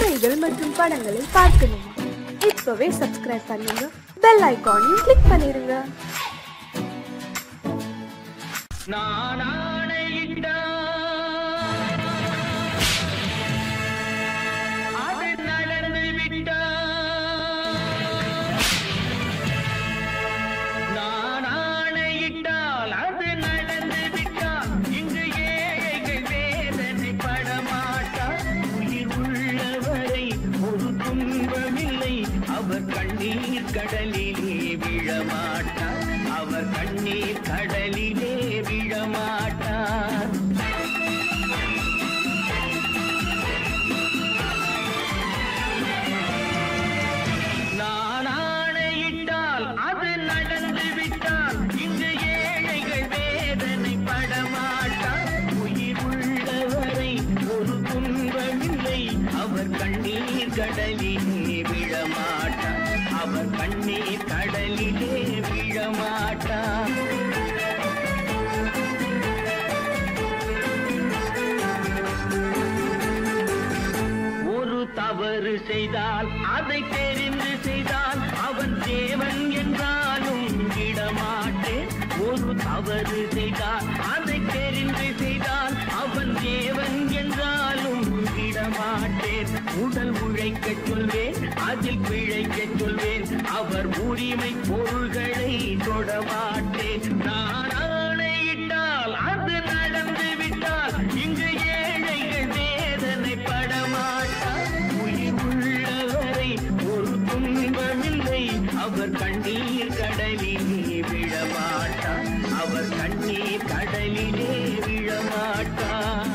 கதைகள் மற்றும் படங்களை பார்க்கணும். இப்பவே சப்ஸ்கிரைப் பண்ணுங்க, பெல் ஐகானையும் கிளிக் பண்ணிருங்க. நான் ஆணையிட்டா அது நடந்து விட்டா. நான் ஆணையிட்டால் அது நடந்து விட்டா. இங்கு ஏழைகள் வேதனை படமாட்டா. உயிர் உள்ளவரை ஒரு துன்பமில்லை. அவர் கண்ணீர் கடலிலே விழமாட்டா. அவர் கண்ணீர் கடலிலே விழமாட்டார். தவறு செய்தால் அதை தெரிந்து செய்தால் அவன் தேவன் என்றாலும் விடமாட்டேன். ஒரு தவறு செய்தால் அதை தெரிந்து செய்தால் அவன் தேவன் என்றாலும் விடமாட்டேன். உடல் உழைக்க சொல்வேன், அதில் பிழைக்க சொல்வேன். அவர் உரிமை பொருள்களை தொடமாட்டேன். நான் ஆணையிட்டால் அது நடந்து விட்டால். இங்கு ஏழைகள் வேதனை படமாட்டார். அவர் கண்ணீர் கடலிலே விழமாட்டார். அவர் கண்ணீர் கடலிலே விழமாட்டார்.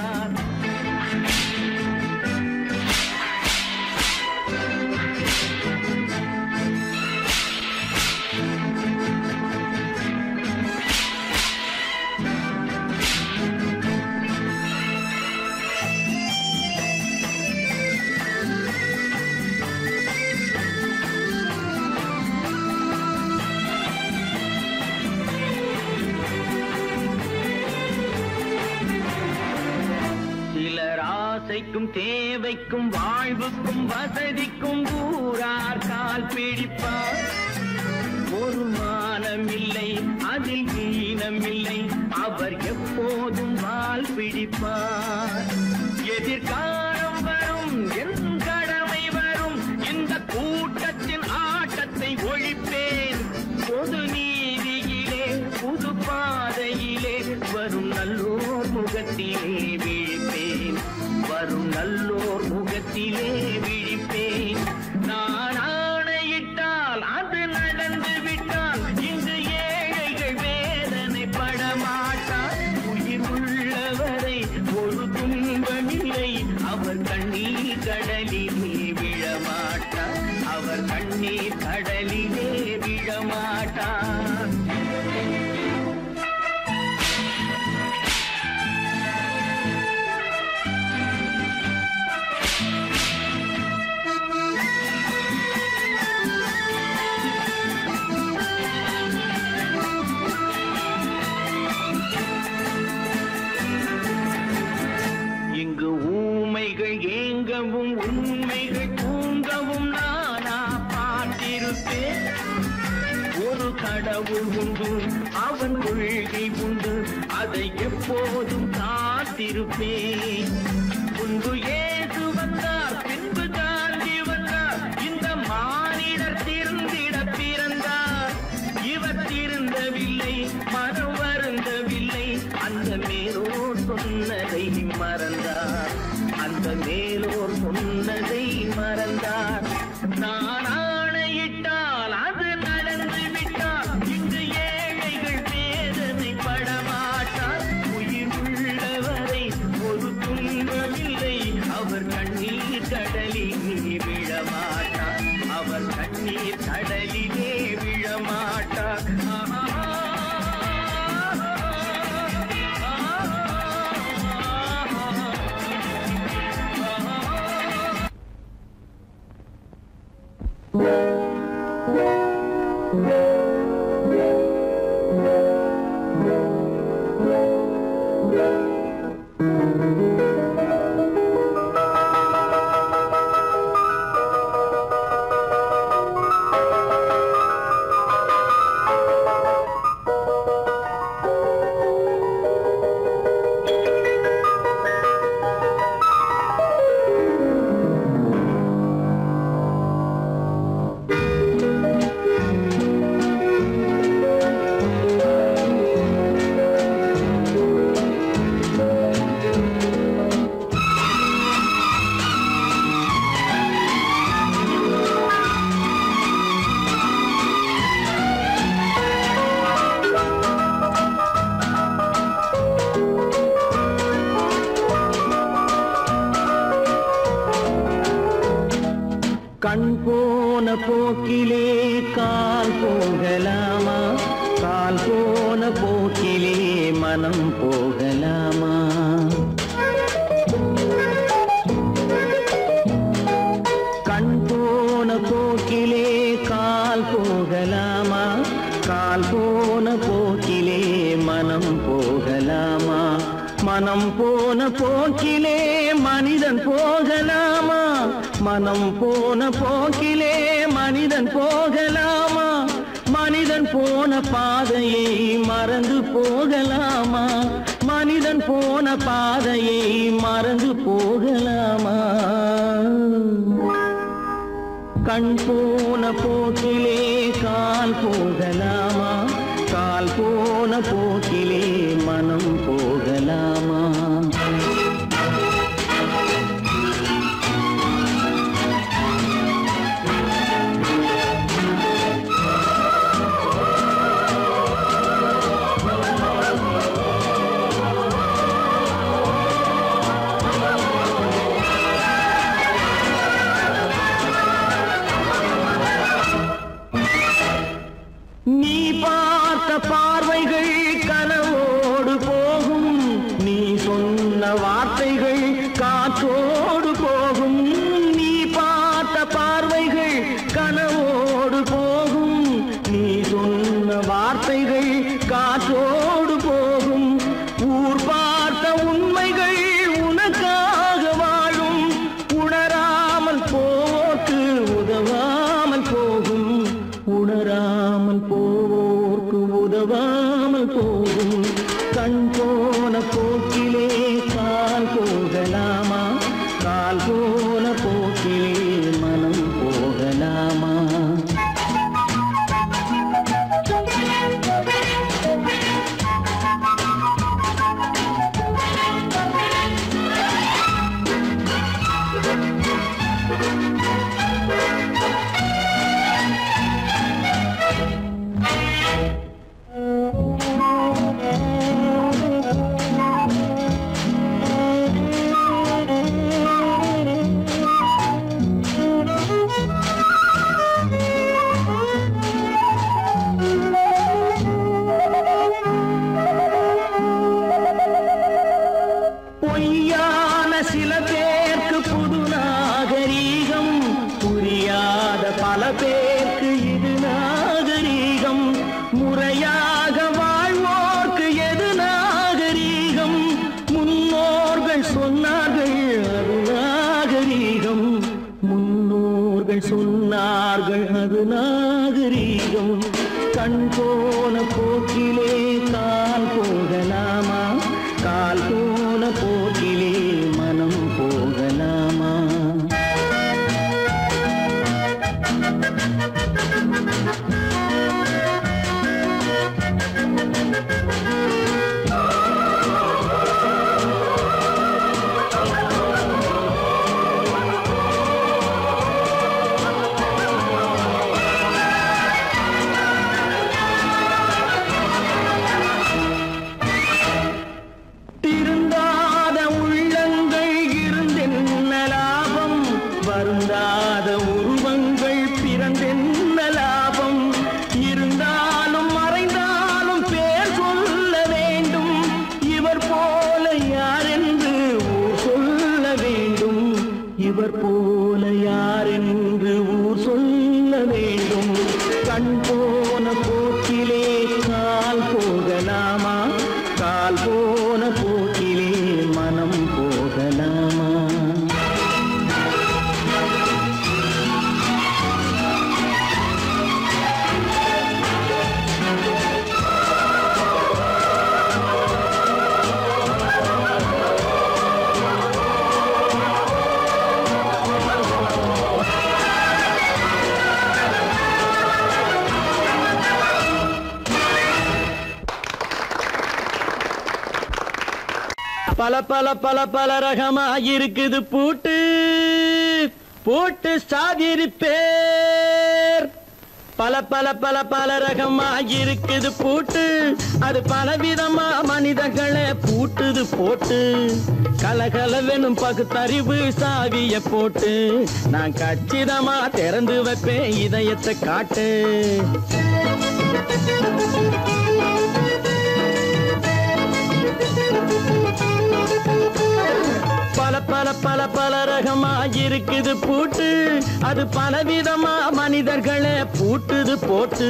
ஆசைக்கும் தேவைக்கும் வாழ்வுக்கும் வசதிக்கும் ஊரார் கால் பிடிப்பார். ஒரு மானம் இல்லை, அதில் ஈனம் இல்லை. அவர் எப்போதும் வால் பிடிப்பார். எதிர்காலம் வரும், என் கடமை வரும். இந்த கூட்டத்தின் ஆட்டத்தை ஒழிப்பேன். பொது நீதியிலே புது பாதையிலே வரும் நல்லோர் முகத்திலே விழிப்பேன். வரும் நல்லோர் முகத்திலே விழிப்பேன். நான் ஆணையிட்டால் அது நடந்து விட்டால். இங்கு ஏழைகள் வேதனை படமாட்டார். உயிர் உள்ளவரை ஒரு துன்பமில்லை. அவர் கண்ணீர் கடலிலே விழமாட்டார். அவர் கண்ணீர் கடலிலே விழமாட்டார். ஊமைகள் ஏங்கவும் உண்மைகள் தூங்கவும் நானா பார்த்திருப்பேன். ஒரு கடவுள் உண்டு, அவன் கொள்கை உண்டு. அதை எப்போதும் காத்திருப்பேன். முன்பு ஏது வந்தார், பின்பு காந்தி வந்தார். இந்த மானிடர் திருந்திட பிறந்தார். இவர் திருந்தவில்லை, மனம் வருந்தவில்லை. அந்த மேலோர் சொன்னதை மறந்தார். அந்த மேலோர் சொன்னதை மறந்தார். நான் ஆணையிட்டால் அது நடந்து விட்டால். இங்கு ஏழைகள் வேதனை படமாட்டார். உயிர் உள்ளவரை ஒரு துன்பமில்லை. அவர் கண்ணீர் கடலிலே விழமாட்டார். அவர் கண்ணீர் கடலிலே விழமாட்டார். கண் போன போக்கிலே கால் போகலாமா, கால் போன போக்கிலே மனம் போகலாமா? கண் போன போக்கிலே கால் போகலாமா, கால் போன போக்கிலே மனம் போகலாமா? மனம் போன போக்கிலே மனிதன் போகலாமா, மனம் போன போக்கிலே மனிதன் போகலாமா? மனிதன் போன பாதையை மறந்து போகலாமா, மனிதன் போன பாதையை மறந்து போகலாமா? கண் போன போக்கிலே கால் போகலாமா, கால் போன போக்கிலே மனம் போகலாமா? பல பல பல பல ரகமா இருக்குது பூட்டு பூட்டு சாதிரி பேர் பல பல பல பல ரகமா இருக்குது பூட்டு, அது பலவிதமா மனிதர்களை பூட்டுது போட்டு. கலகலவெனும் பகுத்தறிவு சாவிய போட்டு நான் கச்சிதமா திறந்து வைப்பேன் இதயத்தை காட்டு. பல பல பல பல ரகமா இருக்குது பூட்டு, அது பலவிதமா மனிதர்களை பூட்டுது போட்டு.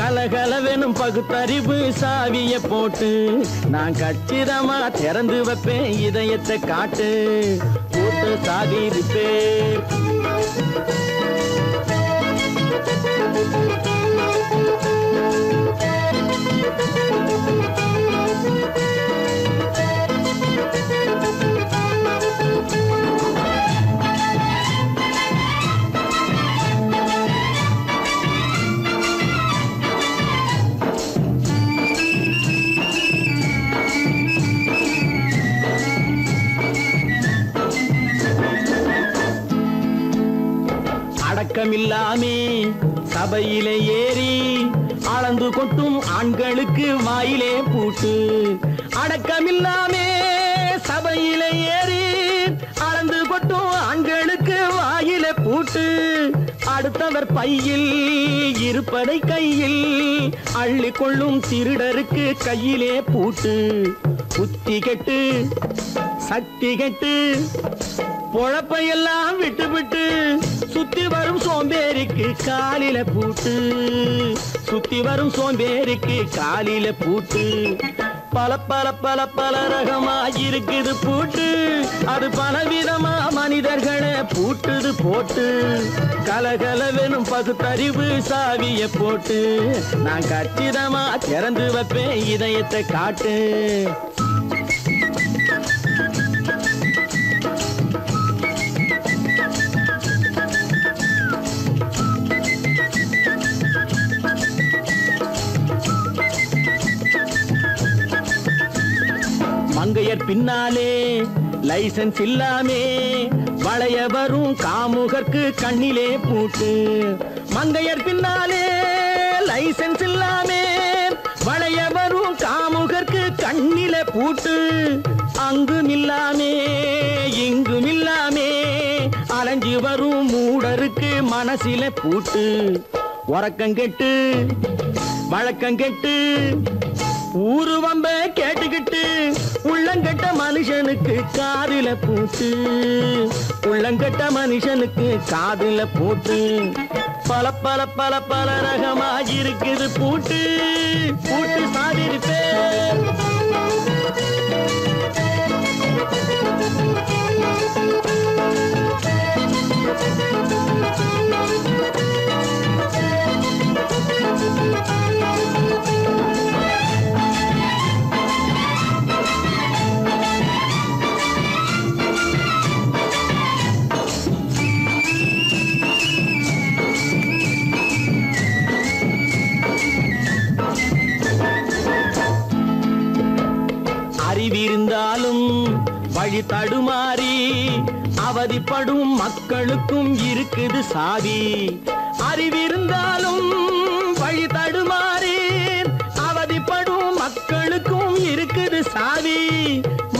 கலகலவெனும் பகுத்தறிவு சாவிய போட்டு நான் கச்சிதமா திறந்து வைப்பேன் இதயத்தை காட்டு. பூட்டு சாவி ரிப்பேர், அடக்கமில்லாமே சபையிலே ஏறி அளந்து கொட்டும் ஆண்களுக்கு வாயிலே பூட்டு. அடக்கமில்லாமே சபையிலே ஏறி அளந்து கொட்டும் ஆண்களுக்கு வாயிலே பூட்டு. அடுத்தவர் பையில் இருப்பதை கையில் அள்ளிக்கொள்ளும் திருடருக்கு கையிலே பூட்டு. புத்தி கெட்டு சக்தி கெட்டு பொழப்பையெல்லாம் விட்டு விட்டு சுத்தி வரும் சோம்பேறிக்கு காலில பூட்டு. சுத்தி வரும் சோம்பேறிக்கு காலில பூட்டு. பல பல பல பல ரகமா இருக்குது பூட்டு, அது பலவிதமா மனிதர்களை பூட்டுது போட்டு. கலகலவெனும் பகுத்தறிவு சாவிய போட்டு நான் கச்சிதமா திறந்து வைப்பேன் இதயத்தை காட்டு. மங்கையர் பின்னாலே லைசன்ஸ் இல்லாமே வளைய வரும் காமுகர்க்கு கண்ணிலே பூட்டு. மங்கையர் பின்னாலே லைசன்ஸ் இல்லாமே வளைய வரும் காமுகர்க்கு கண்ணிலே பூட்டு. அங்கும் இல்லாமே இங்கும் இல்லாமே அலைஞ்சி வரும் மூடருக்கு மனசிலே பூட்டு. உறக்கங்கெட்டு வழக்கங்கெட்டு ஊருவம்ப கேட்டுக்கிட்டு உள்ளங்கட்ட மனுஷனுக்கு காதில பூட்டு. உள்ளங்கட்ட மனுஷனுக்கு காதில பூட்டு. பல பல பல பல ரகமா இருக்குது பூட்டு. பூட்டு சாவி ரிப்பேர். அறிவிருந்தாலும் வழி தடுமாறி அவதிப்படும் மக்களுக்கும் இருக்குது சாவி. அறிவிருந்தாலும் வழி தடுமாறி அவதிப்படும் மக்களுக்கும் இருக்குது சாவி.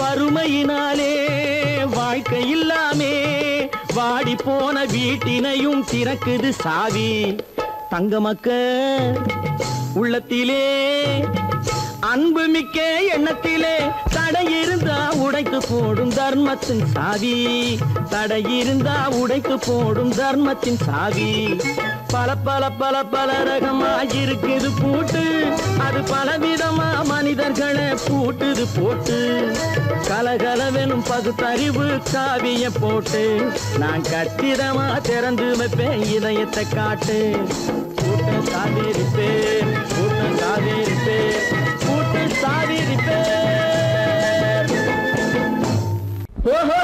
வறுமையினாலே வாழ்க்கை இல்லாமே வாடி போன வீட்டினையும் திறக்குது சாவி. தங்கமக்க உள்ளத்திலே அன்பு மிக்க எண்ணத்திலே தடையிருந்தா உடைத்து போடும் தர்மத்தின் சாவி. தடையிருந்தா உடைத்து போடும் தர்மத்தின் சாவி. பல பல பல பல ரகமா இருக்குது பூட்டு, அது பலவிதமா மனிதர்களை பூட்டுது போட்டு. கலகலவெனும் பகுத்தறிவு சாவிய போட்டு நான் கச்சிதமா திறந்து வைப்பேன் இதயத்தை காட்டு. பூட்டும் சாவி ரிப்பேர், பூட்டும் சாவி ரிப்பேர், பூட்டும் சாவி ரிப்பேர். ஓஹோ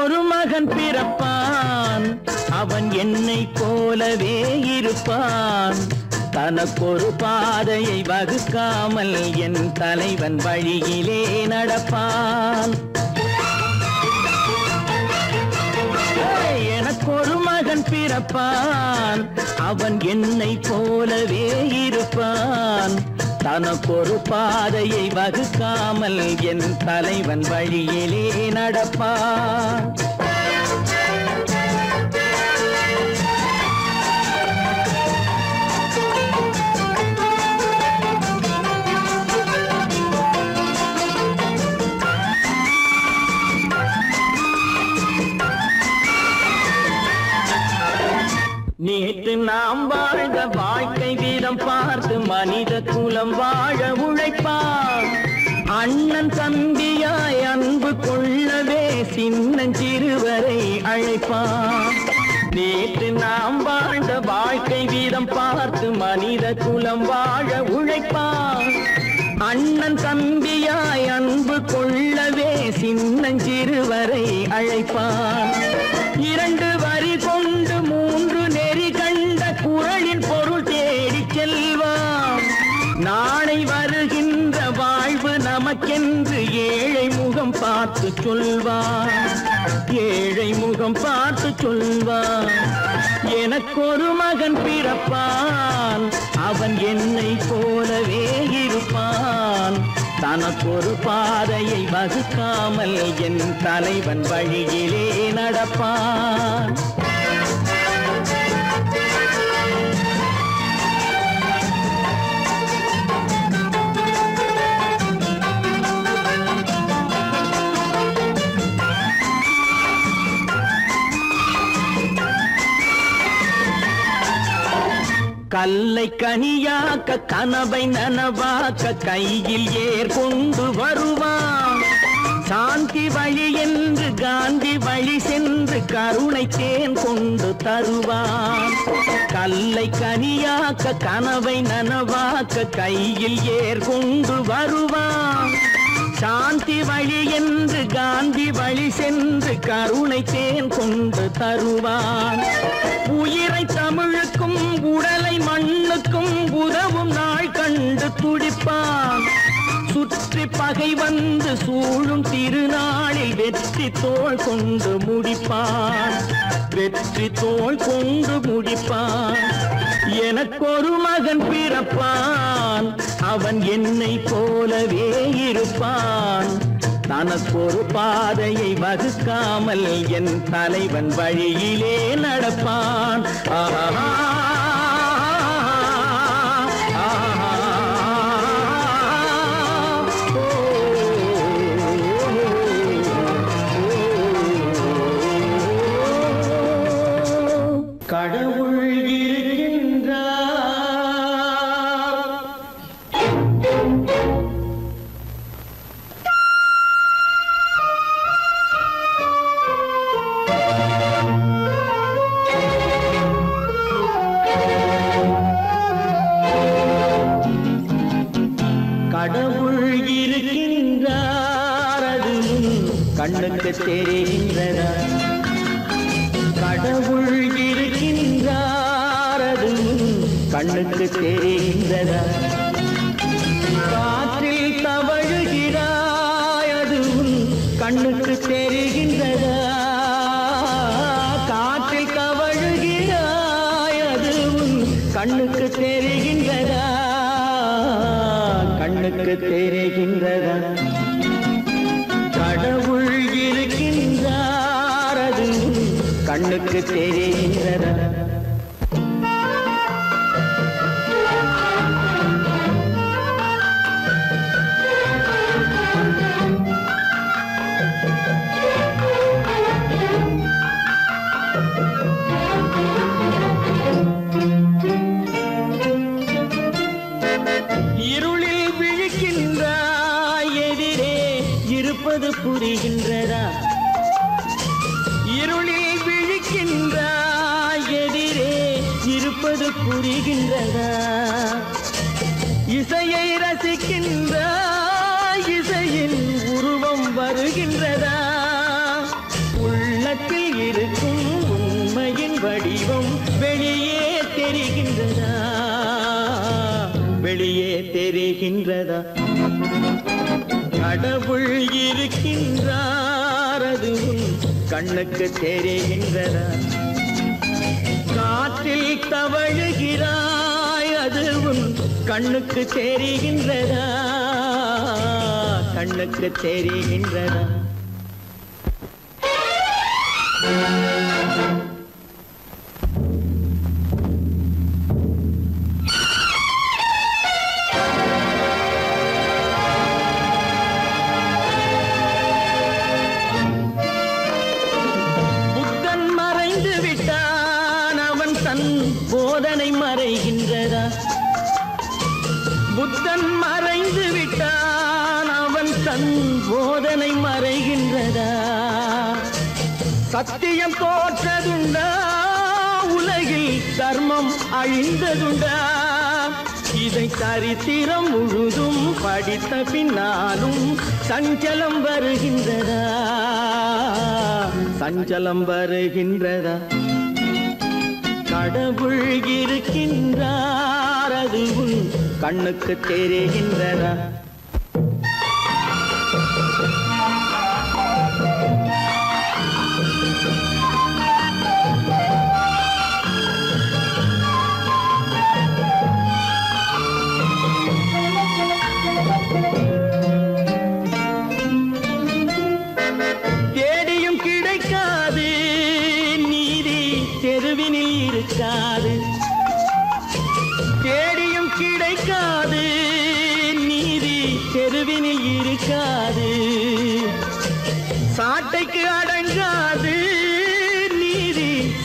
ஒரு மகன் பிறப்பான், அவன் என்னை போலவே இருப்பான். தனக்கொரு பாதையை வகுக்காமல் என் தலைவன் வழியிலே நடப்பான். எனக்கொரு மகன் பிறப்பான், அவன் என்னை போலவே இருப்பான். தனக்கொரு பாதையை வகுக்காமல் என் தலைவன் வழியிலே நடப்பான். நேற்று நாம் வாழ்ந்த வாழ்க்கை வீதம் பார்த்து மனித குலம் வாழ உழைப்பான். அண்ணன் தம்பியாய் அன்பு கொள்ளவே சின்னஞ்சிறுவரை அழைப்பான். நேற்று நாம் வாழ்ந்த வாழ்க்கை வீதம் பார்த்து மனித குலம் வாழ உழைப்பான். அண்ணன் தம்பியாய் அன்பு கொள்ளவே சின்னஞ்சிறுவரை அழைப்பான். இரண்டு வரி கொண்டு மூன்று நெறி கண்ட குரலின் பொருள் தேடி செல்வான். நாளை வருகின்ற வாழ்வு நமக்கென்று ஏழை முகம் பார்த்து சொல்வான். ஏழை முகம் பார்த்து சொல்வான். எனக்கொரு மகன் பிறப்பான், அவன் என்னை போலவே இருப்பான். தனக்கொரு பாதையை வகுக்காமல் என் தலைவன் வழியிலே நடப்பான். கல்லை கனியாக்க கனவை நனவாக்க கையில் ஏற்கொண்டு வருவான். சாந்தி வழி என்று காந்தி வழி சென்று கருணை தேன் கொண்டு தருவான். கல்லை கனியாக்க கனவை நனவாக்க கையில் ஏற்கொண்டு வருவான். சாந்தி வழி என்று காந்தி வழி சென்று கருணை தேன் கொண்டு தருவான். உயிரை தமிழுக்கும் உடலை மண்ணுக்கும் உதவும் நாள் கண்டு துடிப்பான். சுற்றி பகை வந்து சூழும் திருநாளில் வெற்றி தோள் கொண்டு முடிப்பான். வெற்றி தோள் கொண்டு முடிப்பான். எனக்கொரு மகன் பிறப்பான், அவன் என்னை போலவே இருப்பான். தனக்கொரு பாதையை வகுக்காமல் என் தலைவன் வழியிலே நடப்பான். கடவுள் கண்ணுக்கு தெரிகின்றதா? கடவுள் இருக்கின்றாரது கண்ணுக்கு தெரிகின்றதா? காற்றில் தவழுகிறாயதுவும் கண்ணுக்கு தெரிகின்றதா? காற்றில் தவழுகிறாயதுவும் கண்ணுக்கு தெரிகின்றதா? கண்ணுக்கு தெரிகின்றதா? கடவுள் இருக்கின்றாரது கண்ணுக்கு தெரிகின்றதா? புரிகின்றதா? இருளில் விழிக்கின்றாய் எதிரே இருப்பது புரிகின்றதா? இசையை ரசிக்கின்றாய் இசையின் உருவம் வருகின்றதா? கண்ணுக்கு தெரிகின்றதா? காற்றில் தவழுகிறாய் அதுவும் கண்ணுக்கு தெரிகின்றதா? கண்ணுக்கு தெரிகின்றதா? சத்தியம் தோற்றதுண்டா? உலகில் தர்மம் அழிந்ததுண்டா? இதை சரித்திரம் முழுதும் படித்த பின்னாலும் சஞ்சலம் வருகின்றதா? சஞ்சலம் வருகின்றதா? கடவுள் இருக்கின்றார் அதுவும் கண்ணுக்கு தெரிகின்றதா?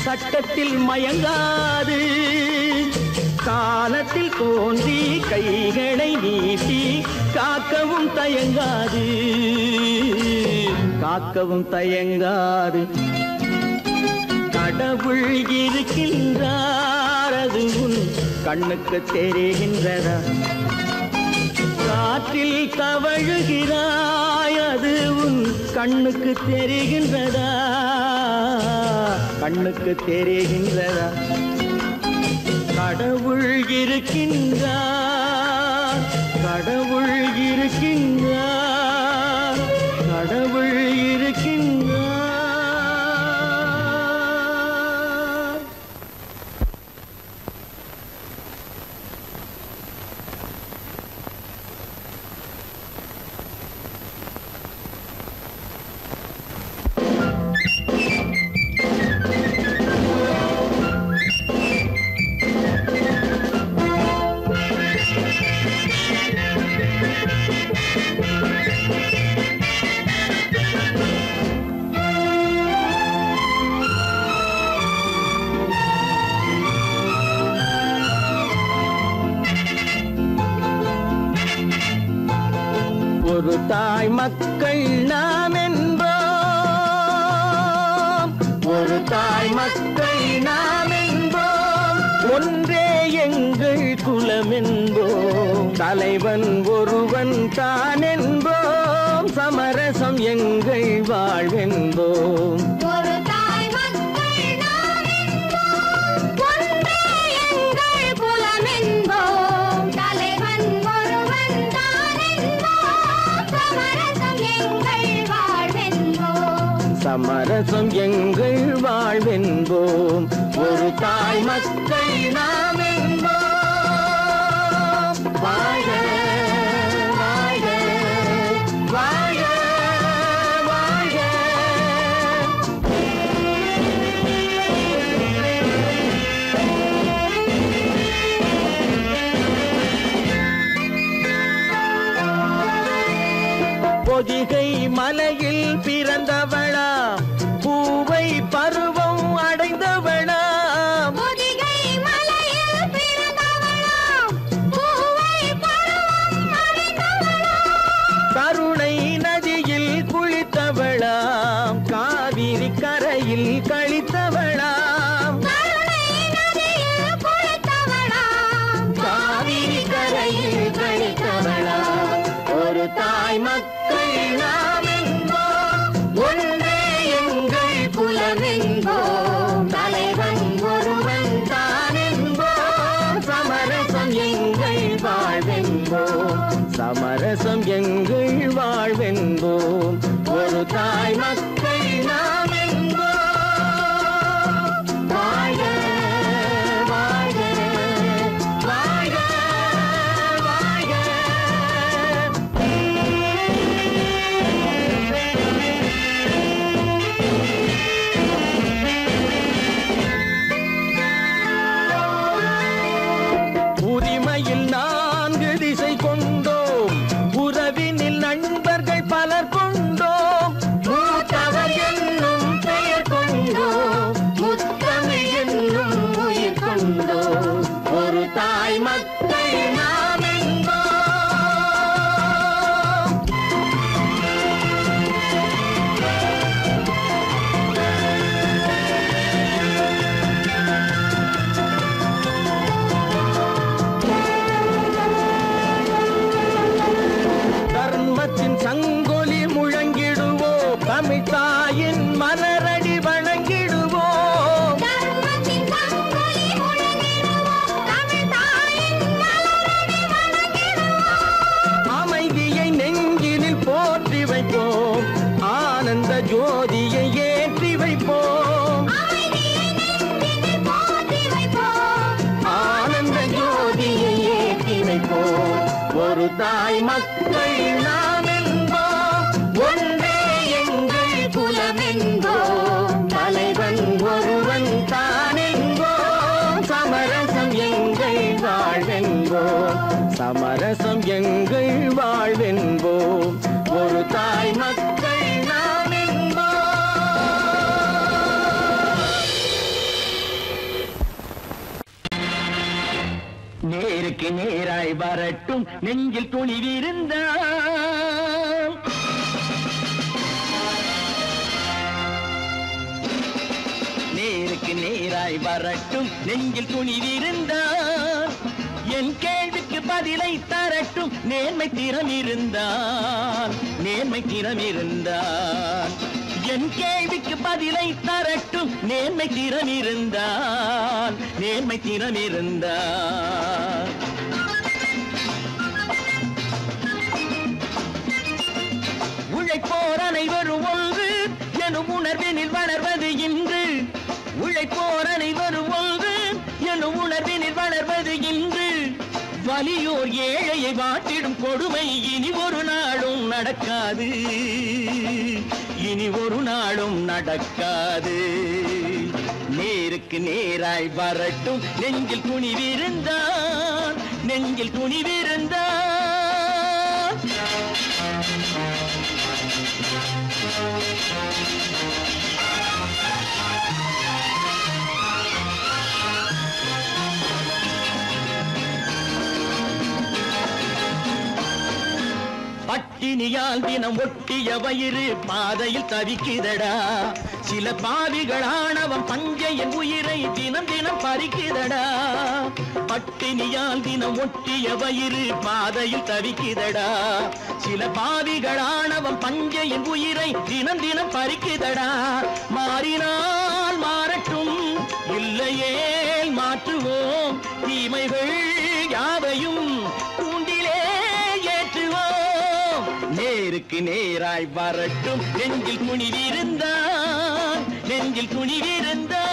சட்டத்தில் மயங்காது காலத்தில் தோன்றி கைகளை நீட்டி காக்கவும் தயங்காது, காக்கவும் தயங்காது. கடவுள் இருக்கின்றார் அதுவும் கண்ணுக்கு தெரிகின்றதா? காற்றில் தவழுகிறாய் அதுவும் கண்ணுக்கு தெரிகின்றதா? கண்ணுக்கு தெரிகின்றதா? கடவுள் இருக்கின்றார், கடவுள் இருக்கின்றார், கடவுள் இருக்கின்றார். தாய் மக்கள் நாம் என்போம், ஒரு தாய் மக்கள் நாம் என்போம், ஒன்றே எங்கள் குலம் என்போம், தலைவன் ஒருவன் தான் என்போம், சமரசம் எங்கள் வாழ்வென்போம். சமரசம் எங்கள் வாழ்வென்போம், ஒரு தாய் மக்கள் நாம் என்போம். வாழ வாழ வாழ வாழ. பொதிகை மலையில் பிறந்தவளா? பூவை பருவம் அடைந்தவளா? பொதிகை மலையில் பிறந்தவளா? பூவை பருவம் அடைந்தவளா? கருணை பட்டினியால் தினம் ஒட்டிய வயிறு பாதையில் தவிக்குதடா. சில பாவிகளானவன் பஞ்சை என் உயிரை தினம் தினம் பறிக்குதடா. பட்டினியால் தினம் ஒட்டிய வயிறு பாதையில் தவிக்குதடா. சில பாவிகளானவன் பஞ்சை என் உயிரை தினம் தினம் பறிக்குதடா. மாறினால் மாறட்டும், இல்லையே மாற்றுவோம். தீமைகள் யாவையும் நேருக்கு நேராய் வரட்டும். நெஞ்சில் துணிவிருந்தான், நெஞ்சில் துணிவிருந்தான்.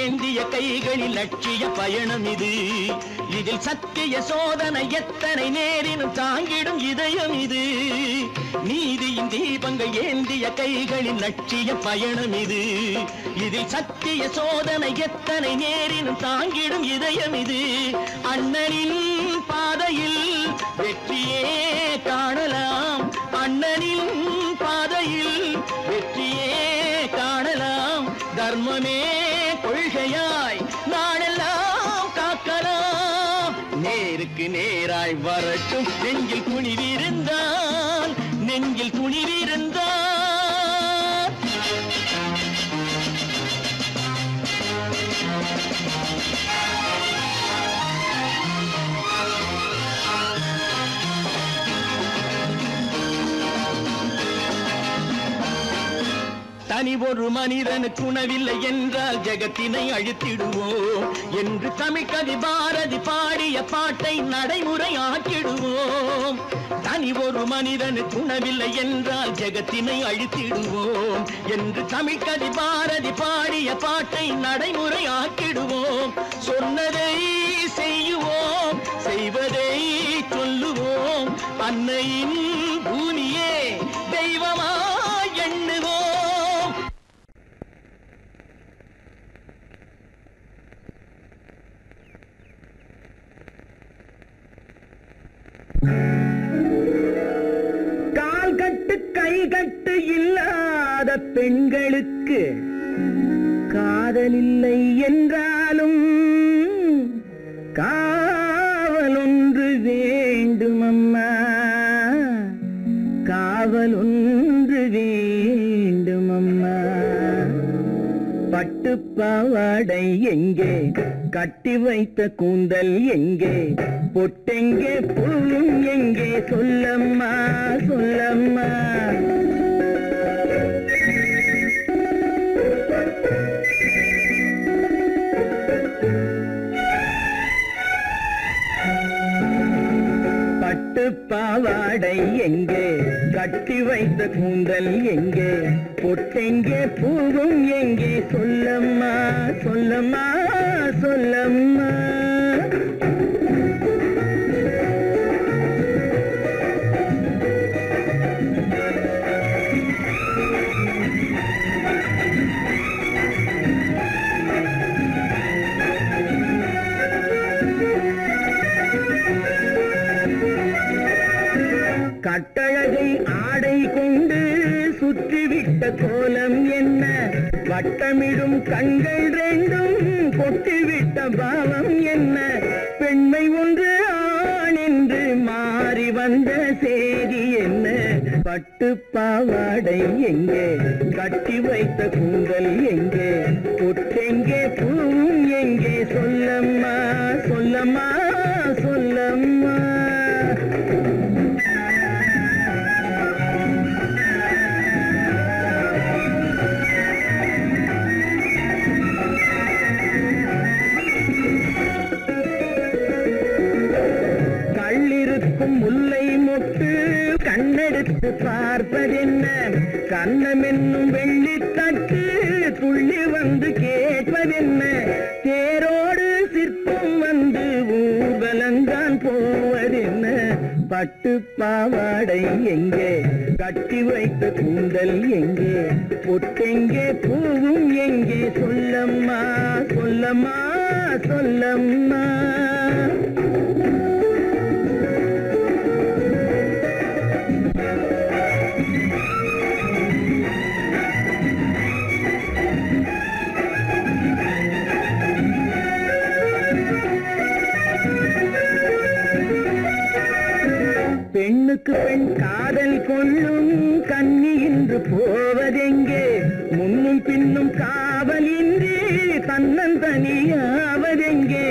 ஏந்திய கைகளில் லட்சிய பயணம் இது. இதில் சத்திய சோதனை எத்தனை நேரினும் தாங்கிடும் இதயம் இது. நீதியின் தீபங்கள் ஏந்திய கைகளின் லட்சிய பயணம் இது. இதில் சத்திய சோதனை எத்தனை நேரினும் தாங்கிடும் இதயம் இது. அண்ணனின் பாதையில் வெற்றியே காணலாம். அண்ணனின் பாதையில் வெற்றியே காணலாம். தர்மமே கொள்கையாய் நாடெல்லாம் காக்கலாம். நேருக்கு நேராய் வரட்டும். நெஞ்சில் துணிவிருந்தான், நெஞ்சில் குளிரிருந்தார். தனி ஒரு மனிதனுக்கு உணவில்லை என்றால் ஜகத்தினை அழித்திடுவோம் என்று தமிழ்கவி பாரதி பாடிய பாட்டை நடைமுறை ஆக்கிடுவோம். தனி ஒரு மனிதனுக்கு உணவில்லை என்றால் ஜகத்தினை அழித்திடுவோம் என்று தமிழ்கவி பாரதி பாடிய பாட்டை நடைமுறை ஆக்கிடுவோம். சொன்னதை செய்வோம், செய்வதை சொல்லுவோம், அன்னையின் பூமியே தெய்வமா எண்ணுவோம். கால்கட்டு கைகட்டு இல்லாத பெண்களுக்கு காதலில்லை என்றாலும் காவலொன்று வேண்டுமம்மா, காவலொன்று வேண்டுமம்மா. பட்டுப்பாவாடை எங்கே, கட்டி வைத்த கூந்தல் எங்கே, பொட்டெங்கே, புல்லும் எங்கே, சொல்லம்மா சொல்லம்மா. பட்டுப்பாவாடை எங்கே, கட்டி வைத்த கூந்தல் எங்கே, பொட்டெங்கே, புல்லும் எங்கே, சொல்லம்மா சொல்லம்மா சொல்லம்மா. கட்டழகை ஆடை கொண்டு சுற்றிவிட்ட கோலம் என்ன, வட்டமிடும் கண்கள் ரெண்டும் கொட்டிவிட்ட பாவம் என்ன, பெண்மை ஒன்று ஆண் என்று மாறி வந்த சேதி என்ன. பட்டுப்பாவாடை எங்கே, கட்டி வைத்த கூந்தல் எங்கே, பொட்டெங்கே, பூவும் எங்கே, சொல்லம்மா சொல்லம்மா சொல்லம்மா. முல்லை மொட்டு கண்ணெடுத்து பார்ப்பதென்ன, கண்ணமென்னும் வெள்ளித்தட்டு துள்ளி வந்து கேட்பதென்ன, தேரோடு சிற்பம் வந்து ஊர்வலந்தான் போவதென்ன. பட்டுப்பாவாடை எங்கே, கட்டி வைத்த கூந்தல் எங்கே, பொட்டெங்கே, பூவும் எங்கே, சொல்லம்மா சொல்லம்மா சொல்லம்மா. பெண்ணுக்கு பெண் காதல் கொள்ளும் கன்னி இன்று போவதெங்கே, முன்னும் பின்னும் காவலின்றி தன்னன் தனியாவதெங்கே,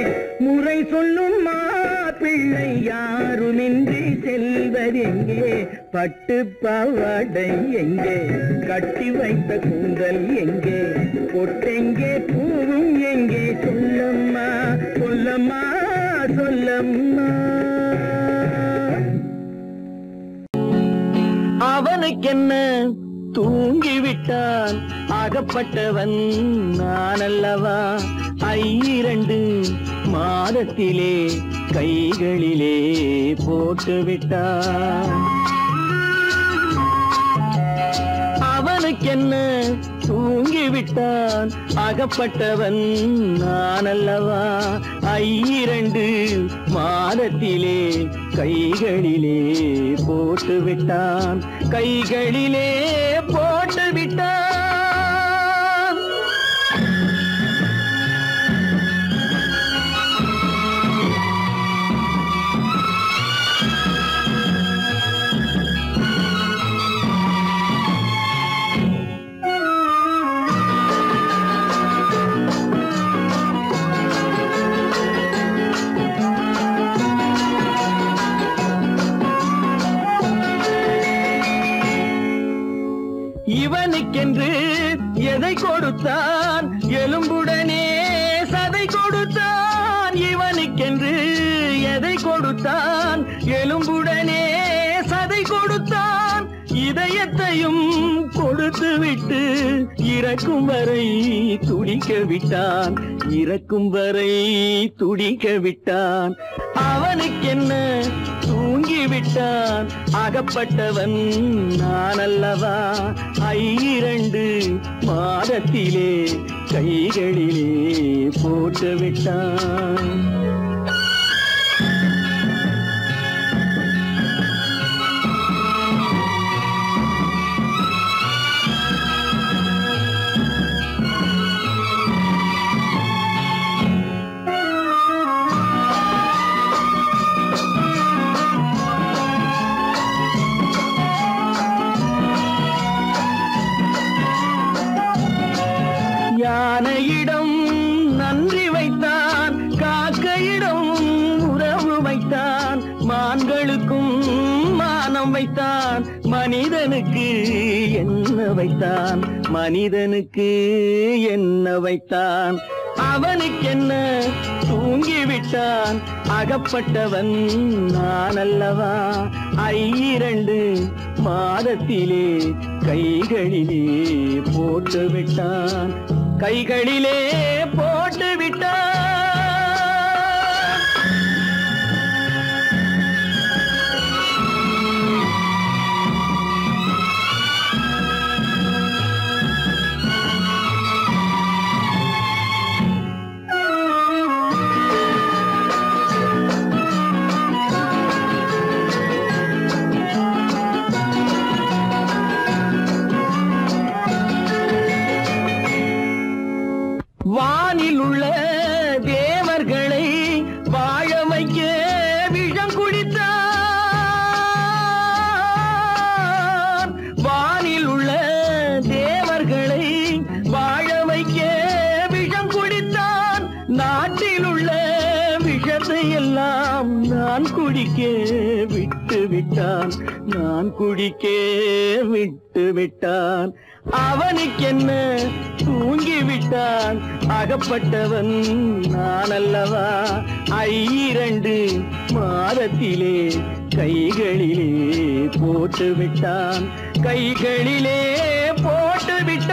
முறை சொல்லும் மாப்பிள்ளை யாருமின்றி செல்வதெங்கே. பட்டுப்பாவாடை எங்கே, கட்டி வைத்த கூந்தல் எங்கே, பொட்டெங்கே, பூவும் எங்கே, சொல்லம்மா சொல்லம்மா சொல்லம்மா. அவனுக்கென்ன தூங்கிவிட்டான் அகப்பட்டவன் நானல்லவா, 2 மாதத்திலே கைகளிலே போட்டுவிட்டான். அவனுக்கென்ன தூங்கிவிட்டான் அகப்பட்டவன் நானல்லவா, 2 மாதத்திலே கைகளிலே போட்டுவிட்டான், கைகளிலே போட்டுவிட்டான். इरकुम वरै तुडिक विट्टान அகப்பட்டவன் நான் அல்லவா ஐரண்டு மாதத்திலே கைகளிலே போட்டு விட்டான் मनिधनुक्कु तूंगी विट्टान अगप्पट्टवन नान अल्लवा ऐरंडु मादत्तिले கைகளிலே போட்டு விட்டான் தூங்கிவிட்டான் அகப்பட்டவன் நான் அல்லவா ஐரண்டு மாதத்திலே கைகளிலே போட்டு விட்டான்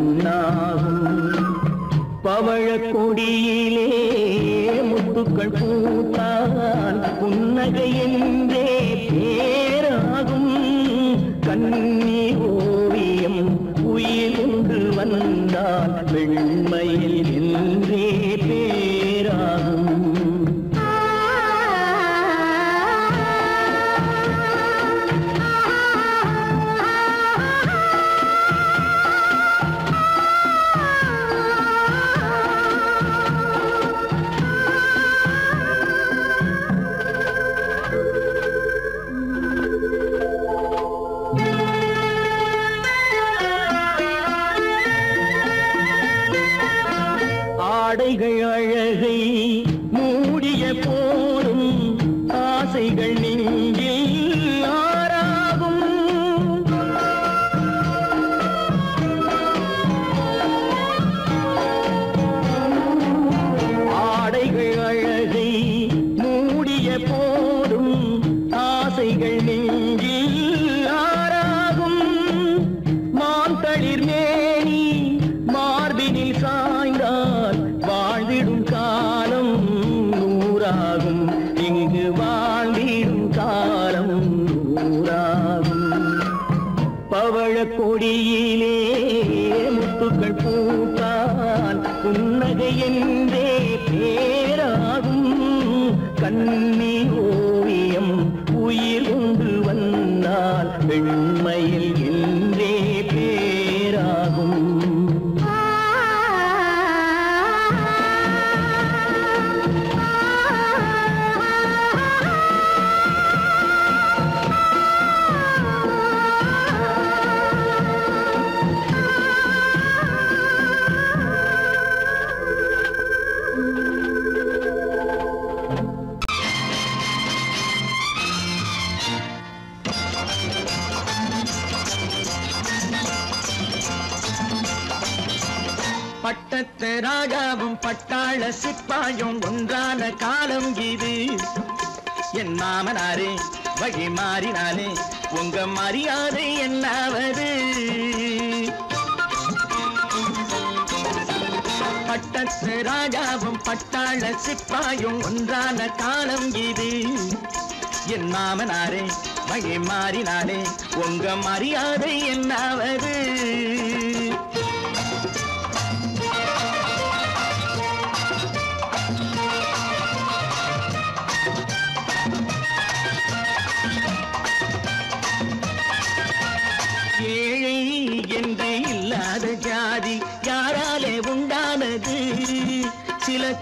பூத்தாகும் பவழக் கொடியிலே முத்துக்கள் பூத்தான் புன்னகை என்றே பேராகும் கண்ணி ஓவியம் உயிர் ஒன்று வந்தால் வெண்மையில் என்றே பேராகும் சிப்பாயும் ஒன்றான காலம் இது என் மாமனாரே வகை மாறினாலே உங்க மரியாதை என்னாவது பட்டத்து ராஜாவும் பட்டாள சிப்பாயும் ஒன்றான காலம் இது என் மாமனாரே வகை மாறினாலே உங்க மரியாதை என்னாவது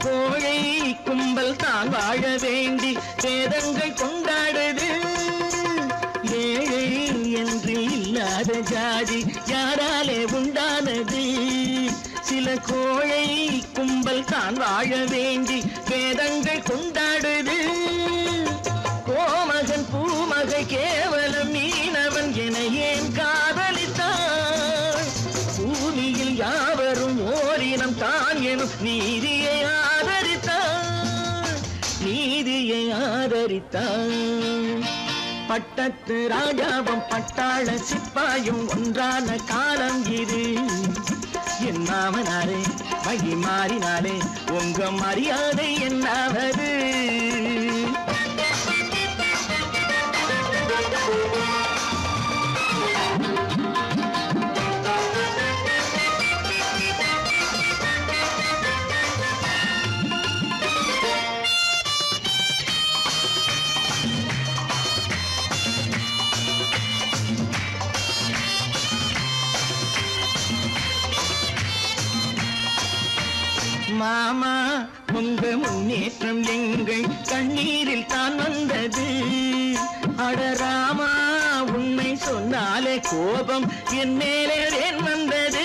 கோழை கும்பல் தான் வாழ வேண்டி வேதங்கள் கொண்டாடுது ஏழை என்று இல்லாத ஜாதி யாராலே உண்டானது சில கோழை கும்பல் தான் வாழ வேண்டி வேதங்கள் கொண்டாடுது கோமகன் பூமகை கேவலம் மீனவன் என ஏன் காதலித்தான் பூமியில் யாவரும் ஓரினம் தான் எனும் நீதியை பட்டத்து ராஜாவும் பட்டாள சிப்பாயும் ஒன்றான காலம் இது என் மாமனாரே வகை மாறினாலே உங்க மரியாதை என்னாவது மாமா உங்க முன்னேற்றம் எங்கள் கண்ணீரில் தான் வந்தது அடராமா உண்மை சொன்னாலே கோபம் என் மேலே ஏன் வந்தது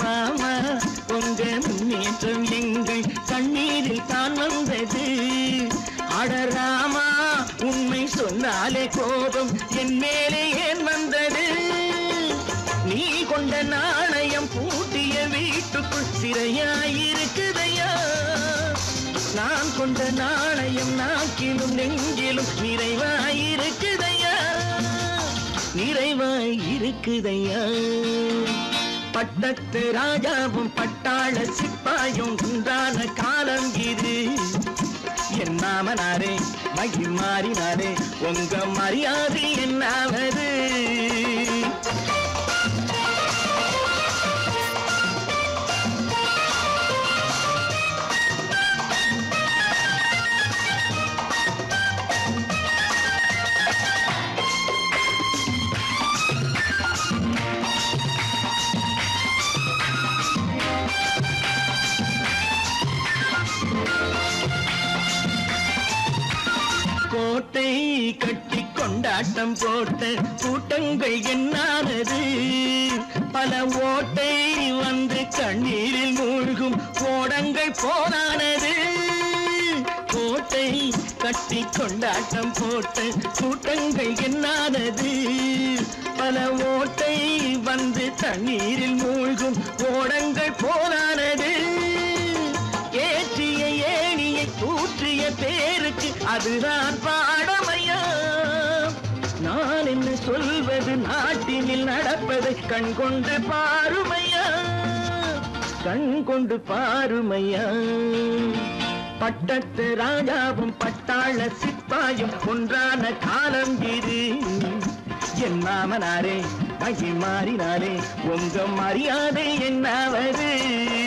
மாமா உங்க முன்னேற்றம் எங்கள் கண்ணீரில் தான் வந்தது அடராமா உண்மை சொன்னாலே கோபம் என் மேலே ஏன் வந்தது நீ கொண்ட நாணயம் பூட்டிய வீட்டுக்குள் சிறையாயிருக்குதையா நான் கொண்ட நாணயம் நாக்கிலும் நெங்கிலும் நிறைவாயிருக்குதையா நிறைவாயிருக்குதையா பட்டத்து ராஜாவும் பட்டாள சிப்பாயும் குன்றான காலம் இது. என் மாமனாரே மகிழ் மாறினாரே உங்க மரியாதை என்னாவது? கட்டி கொண்டாட்டம் போட்ட கூட்டங்கள் என்னானது? பல ஓட்டை வந்து கண்ணீரில் மூழ்கும் ஓடங்கள் போனானது. கோட்டை கட்டி கொண்டாட்டம் போட்ட கூட்டங்கள் என்னானது? பல ஓட்டை வந்து தண்ணீரில் மூழ்கும் ஓடங்கள் போனானது. ஏற்றிய ஏணியை தூற்றிய பேருக்கு அதுதான் பாடமையா? நான் என்ன சொல்வது நாட்டினில் நடப்பதை கண் கொண்டு பாருமையா, கண் கொண்டு பாருமையா. பட்டத்து ராஜாவும் பட்டாள சிப்பாயும் ஒன்றான காலம் இது. என் மாமனாரே மகிழ் மாறினாரே உங்க மரியாதை என்னாவது?